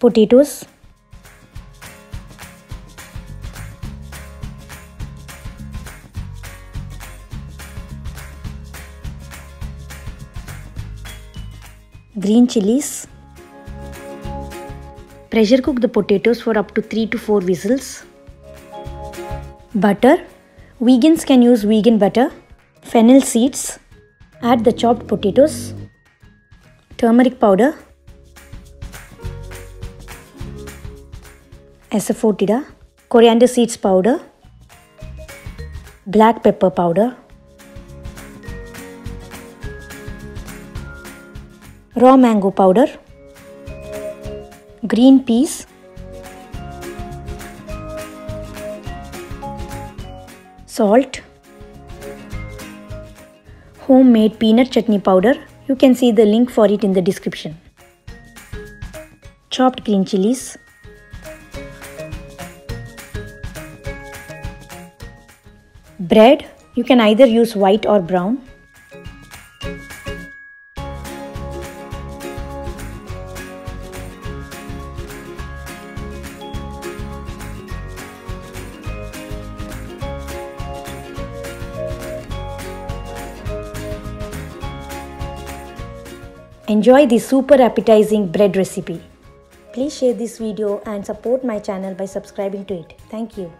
potatoes. Green chilies. Pressure cook the potatoes for up to 3 to 4 whistles. Butter. Vegans can use vegan butter. Fennel seeds. Add the chopped potatoes. Turmeric powder. Asafoetida. Coriander seeds powder. Black pepper powder. Raw mango powder. Green peas. Salt. Homemade peanut chutney powder. You can see the link for it in the description. Chopped green chilies. Bread. You can either use white or brown. Enjoy this super appetizing bread recipe. Please share this video and support my channel by subscribing to it. Thank you.